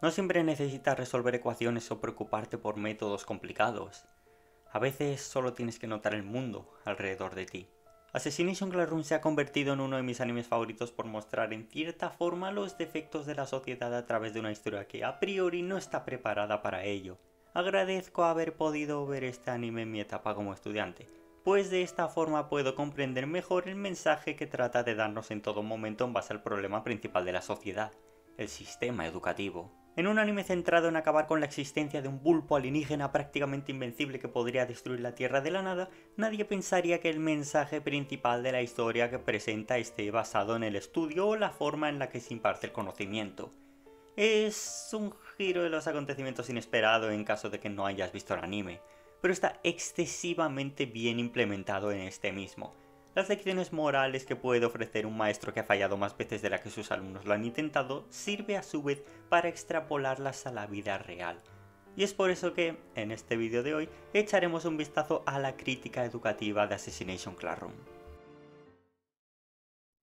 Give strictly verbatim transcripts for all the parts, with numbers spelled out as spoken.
No siempre necesitas resolver ecuaciones o preocuparte por métodos complicados. A veces solo tienes que notar el mundo alrededor de ti. Assassination Classroom se ha convertido en uno de mis animes favoritos por mostrar en cierta forma los defectos de la sociedad a través de una historia que a priori no está preparada para ello. Agradezco haber podido ver este anime en mi etapa como estudiante, pues de esta forma puedo comprender mejor el mensaje que trata de darnos en todo momento en base al problema principal de la sociedad, el sistema educativo. En un anime centrado en acabar con la existencia de un pulpo alienígena prácticamente invencible que podría destruir la Tierra de la nada, nadie pensaría que el mensaje principal de la historia que presenta esté basado en el estudio o la forma en la que se imparte el conocimiento. Es un giro de los acontecimientos inesperado en caso de que no hayas visto el anime, pero está excesivamente bien implementado en este mismo. Las lecciones morales que puede ofrecer un maestro que ha fallado más veces de la que sus alumnos lo han intentado sirve a su vez para extrapolarlas a la vida real. Y es por eso que, en este vídeo de hoy, echaremos un vistazo a la crítica educativa de Assassination Classroom.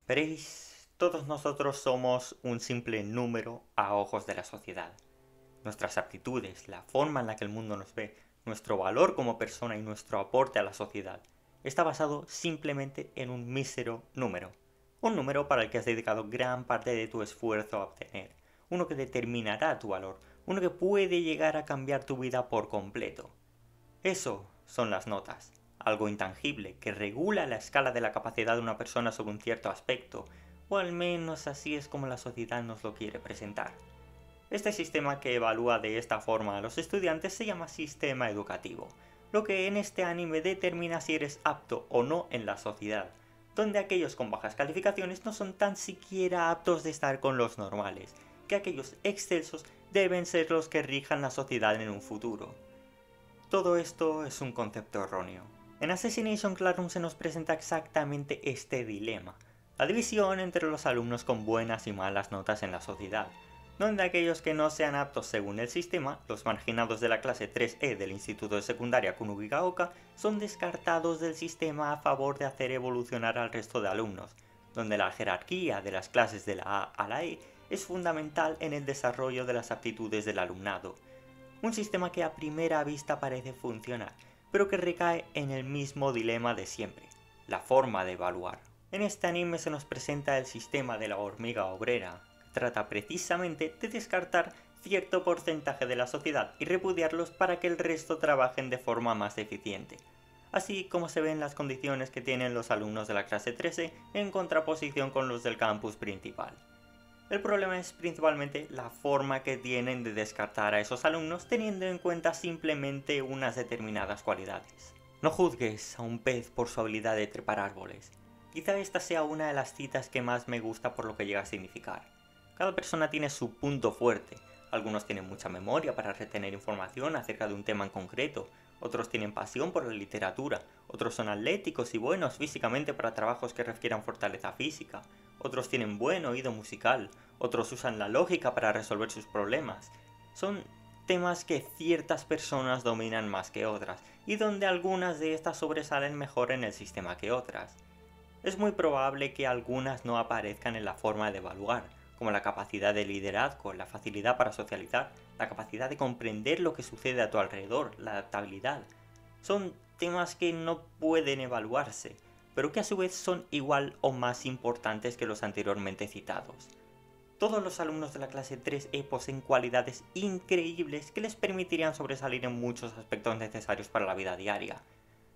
Veréis, todos nosotros somos un simple número a ojos de la sociedad. Nuestras aptitudes, la forma en la que el mundo nos ve, nuestro valor como persona y nuestro aporte a la sociedad está basado simplemente en un mísero número. Un número para el que has dedicado gran parte de tu esfuerzo a obtener. Uno que determinará tu valor. Uno que puede llegar a cambiar tu vida por completo. Eso son las notas. Algo intangible que regula la escala de la capacidad de una persona sobre un cierto aspecto. O al menos así es como la sociedad nos lo quiere presentar. Este sistema que evalúa de esta forma a los estudiantes se llama sistema educativo. Lo que en este anime determina si eres apto o no en la sociedad, donde aquellos con bajas calificaciones no son tan siquiera aptos de estar con los normales, que aquellos excelsos deben ser los que rijan la sociedad en un futuro. Todo esto es un concepto erróneo. En Assassination Classroom se nos presenta exactamente este dilema, la división entre los alumnos con buenas y malas notas en la sociedad, donde aquellos que no sean aptos según el sistema, los marginados de la clase tres E del Instituto de Secundaria Kunugigaoka, son descartados del sistema a favor de hacer evolucionar al resto de alumnos, donde la jerarquía de las clases de la A a la E es fundamental en el desarrollo de las aptitudes del alumnado. Un sistema que a primera vista parece funcionar, pero que recae en el mismo dilema de siempre, la forma de evaluar. En este anime se nos presenta el sistema de la hormiga obrera, trata precisamente de descartar cierto porcentaje de la sociedad y repudiarlos para que el resto trabajen de forma más eficiente. Así como se ven las condiciones que tienen los alumnos de la clase trece en contraposición con los del campus principal. El problema es principalmente la forma que tienen de descartar a esos alumnos teniendo en cuenta simplemente unas determinadas cualidades. No juzgues a un pez por su habilidad de trepar árboles. Quizá esta sea una de las citas que más me gusta por lo que llega a significar. Cada persona tiene su punto fuerte, algunos tienen mucha memoria para retener información acerca de un tema en concreto, otros tienen pasión por la literatura, otros son atléticos y buenos físicamente para trabajos que requieran fortaleza física, otros tienen buen oído musical, otros usan la lógica para resolver sus problemas. Son temas que ciertas personas dominan más que otras, y donde algunas de estas sobresalen mejor en el sistema que otras. Es muy probable que algunas no aparezcan en la forma de evaluar, como la capacidad de liderazgo, la facilidad para socializar, la capacidad de comprender lo que sucede a tu alrededor, la adaptabilidad. Son temas que no pueden evaluarse, pero que a su vez son igual o más importantes que los anteriormente citados. Todos los alumnos de la clase tres E poseen cualidades increíbles que les permitirían sobresalir en muchos aspectos necesarios para la vida diaria,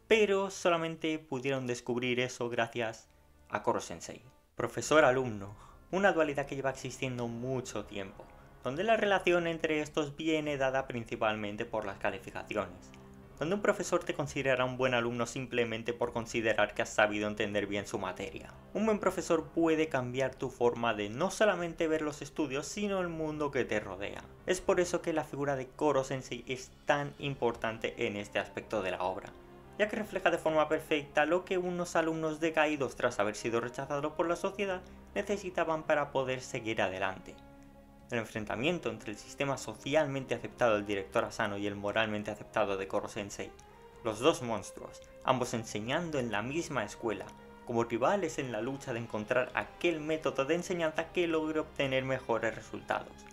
pero solamente pudieron descubrir eso gracias a Korosensei. Profesor-alumno. Una dualidad que lleva existiendo mucho tiempo, donde la relación entre estos viene dada principalmente por las calificaciones, donde un profesor te considerará un buen alumno simplemente por considerar que has sabido entender bien su materia. Un buen profesor puede cambiar tu forma de no solamente ver los estudios, sino el mundo que te rodea. Es por eso que la figura de Korosensei es tan importante en este aspecto de la obra, ya que refleja de forma perfecta lo que unos alumnos decaídos tras haber sido rechazados por la sociedad necesitaban para poder seguir adelante. El enfrentamiento entre el sistema socialmente aceptado del director Asano y el moralmente aceptado de Korosensei, los dos monstruos, ambos enseñando en la misma escuela, como rivales en la lucha de encontrar aquel método de enseñanza que logre obtener mejores resultados.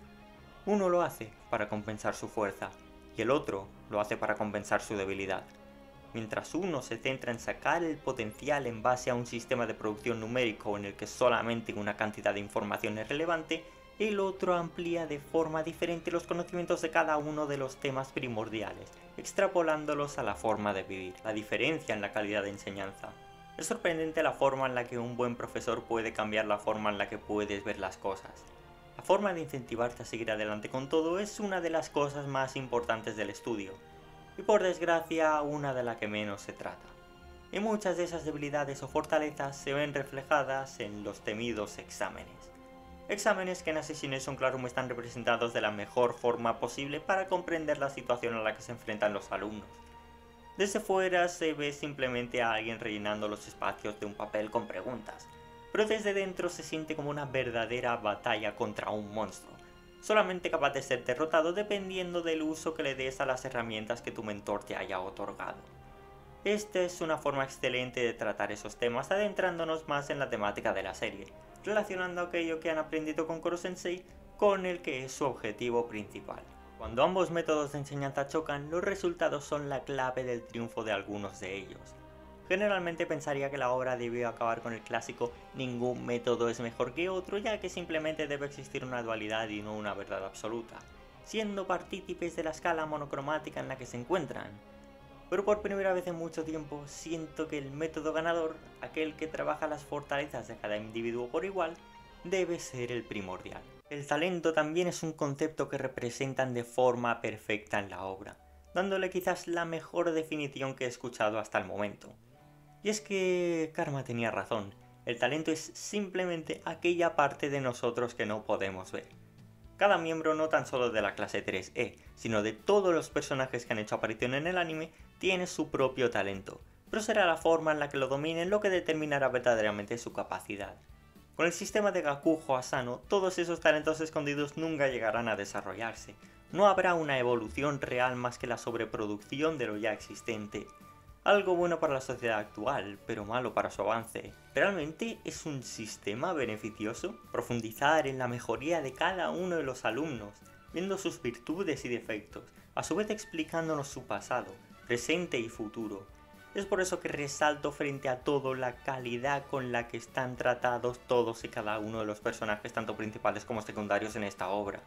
Uno lo hace para compensar su fuerza y el otro lo hace para compensar su debilidad. Mientras uno se centra en sacar el potencial en base a un sistema de producción numérico en el que solamente una cantidad de información es relevante, el otro amplía de forma diferente los conocimientos de cada uno de los temas primordiales, extrapolándolos a la forma de vivir. La diferencia en la calidad de enseñanza. Es sorprendente la forma en la que un buen profesor puede cambiar la forma en la que puedes ver las cosas. La forma de incentivarte a seguir adelante con todo es una de las cosas más importantes del estudio, y por desgracia una de la que menos se trata. Y muchas de esas debilidades o fortalezas se ven reflejadas en los temidos exámenes. Exámenes que en Assassination Classroom están representados de la mejor forma posible para comprender la situación a la que se enfrentan los alumnos. Desde fuera se ve simplemente a alguien rellenando los espacios de un papel con preguntas, pero desde dentro se siente como una verdadera batalla contra un monstruo, solamente capaz de ser derrotado dependiendo del uso que le des a las herramientas que tu mentor te haya otorgado. Esta es una forma excelente de tratar esos temas adentrándonos más en la temática de la serie, relacionando aquello que han aprendido con Korosensei con el que es su objetivo principal. Cuando ambos métodos de enseñanza chocan, los resultados son la clave del triunfo de algunos de ellos. Generalmente pensaría que la obra debió acabar con el clásico "ningún método es mejor que otro", ya que simplemente debe existir una dualidad y no una verdad absoluta, siendo partícipes de la escala monocromática en la que se encuentran. Pero por primera vez en mucho tiempo siento que el método ganador, aquel que trabaja las fortalezas de cada individuo por igual, debe ser el primordial. El talento también es un concepto que representan de forma perfecta en la obra, dándole quizás la mejor definición que he escuchado hasta el momento. Y es que Karma tenía razón, el talento es simplemente aquella parte de nosotros que no podemos ver. Cada miembro no tan solo de la clase tres E, sino de todos los personajes que han hecho aparición en el anime, tiene su propio talento, pero será la forma en la que lo dominen lo que determinará verdaderamente su capacidad. Con el sistema de Gakuho Asano, todos esos talentos escondidos nunca llegarán a desarrollarse, no habrá una evolución real más que la sobreproducción de lo ya existente. Algo bueno para la sociedad actual, pero malo para su avance. ¿Realmente es un sistema beneficioso? Profundizar en la mejoría de cada uno de los alumnos, viendo sus virtudes y defectos, a su vez explicándonos su pasado, presente y futuro. Es por eso que resalto frente a todo la calidad con la que están tratados todos y cada uno de los personajes, tanto principales como secundarios en esta obra.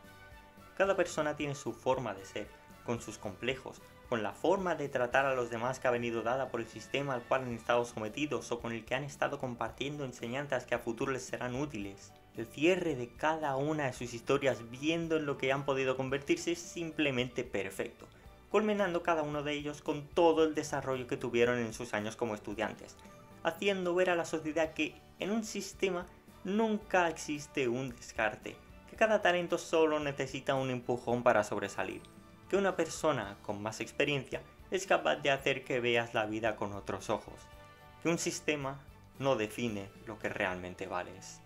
Cada persona tiene su forma de ser, con sus complejos, con la forma de tratar a los demás que ha venido dada por el sistema al cual han estado sometidos o con el que han estado compartiendo enseñanzas que a futuro les serán útiles. El cierre de cada una de sus historias viendo en lo que han podido convertirse es simplemente perfecto, culminando cada uno de ellos con todo el desarrollo que tuvieron en sus años como estudiantes, haciendo ver a la sociedad que en un sistema nunca existe un descarte, que cada talento solo necesita un empujón para sobresalir, que una persona con más experiencia es capaz de hacer que veas la vida con otros ojos, que un sistema no define lo que realmente vales.